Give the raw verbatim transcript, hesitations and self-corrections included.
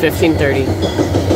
fifteen thirty.